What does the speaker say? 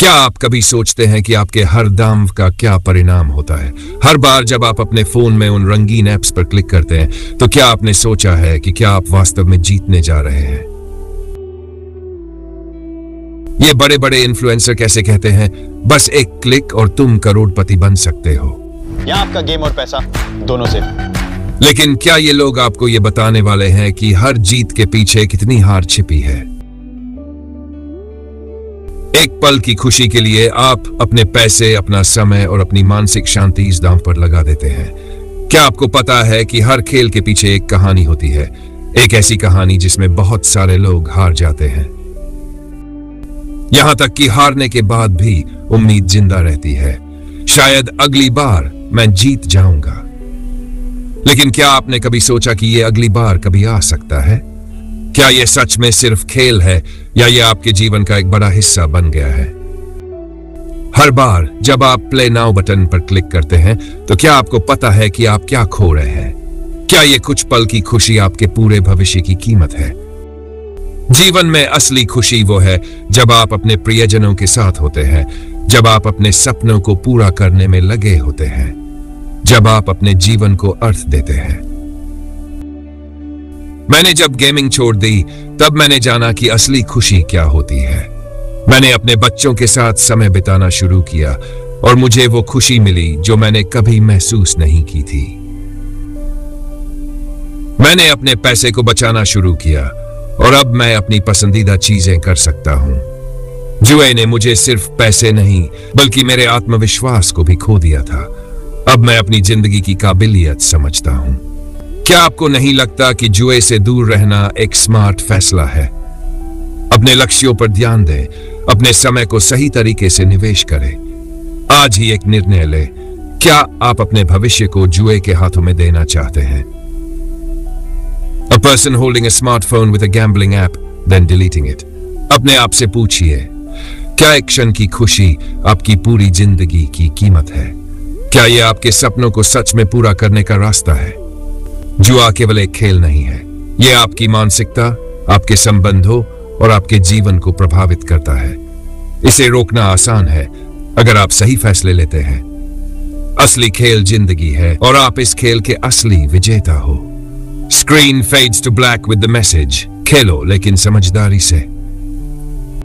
क्या आप कभी सोचते हैं कि आपके हर दांव का क्या परिणाम होता है? हर बार जब आप अपने फोन में उन रंगीन ऐप्स पर क्लिक करते हैं तो क्या आपने सोचा है कि क्या आप वास्तव में जीतने जा रहे हैं? ये बड़े बड़े इन्फ्लुएंसर कैसे कहते हैं, बस एक क्लिक और तुम करोड़पति बन सकते हो, या आपका गेम और पैसा दोनों से। लेकिन क्या ये लोग आपको ये बताने वाले हैं कि हर जीत के पीछे कितनी हार छिपी है? एक पल की खुशी के लिए आप अपने पैसे, अपना समय और अपनी मानसिक शांति इस दांव पर लगा देते हैं। क्या आपको पता है कि हर खेल के पीछे एक कहानी होती है, एक ऐसी कहानी जिसमें बहुत सारे लोग हार जाते हैं। यहां तक कि हारने के बाद भी उम्मीद जिंदा रहती है, शायद अगली बार मैं जीत जाऊंगा। लेकिन क्या आपने कभी सोचा कि यह अगली बार कभी आ सकता है? क्या यह सच में सिर्फ खेल है या यह आपके जीवन का एक बड़ा हिस्सा बन गया है? हर बार जब आप प्ले नाउ बटन पर क्लिक करते हैं तो क्या आपको पता है कि आप क्या खो रहे हैं? क्या यह कुछ पल की खुशी आपके पूरे भविष्य की कीमत है? जीवन में असली खुशी वो है जब आप अपने प्रियजनों के साथ होते हैं, जब आप अपने सपनों को पूरा करने में लगे होते हैं, जब आप अपने जीवन को अर्थ देते हैं। मैंने जब गेमिंग छोड़ दी तब मैंने जाना कि असली खुशी क्या होती है। मैंने अपने बच्चों के साथ समय बिताना शुरू किया और मुझे वो खुशी मिली जो मैंने कभी महसूस नहीं की थी। मैंने अपने पैसे को बचाना शुरू किया और अब मैं अपनी पसंदीदा चीजें कर सकता हूं। जुए ने मुझे सिर्फ पैसे नहीं बल्कि मेरे आत्मविश्वास को भी खो दिया था। अब मैं अपनी जिंदगी की काबिलियत समझता हूं। क्या आपको नहीं लगता कि जुए से दूर रहना एक स्मार्ट फैसला है? अपने लक्ष्यों पर ध्यान दें, अपने समय को सही तरीके से निवेश करें। आज ही एक निर्णय लें, क्या आप अपने भविष्य को जुए के हाथों में देना चाहते हैं? A person holding a smartphone with a gambling app, then deleting it. अपने आप से पूछिए, क्या एक क्षण की खुशी आपकी पूरी जिंदगी की कीमत है? क्या यह आपके सपनों को सच में पूरा करने का रास्ता है? जुआ केवल एक खेल नहीं है, यह आपकी मानसिकता, आपके संबंधों और आपके जीवन को प्रभावित करता है। इसे रोकना आसान है अगर आप सही फैसले लेते हैं। असली खेल जिंदगी है और आप इस खेल के असली विजेता हो। Screen fades to black with the message, खेलो लेकिन समझदारी से।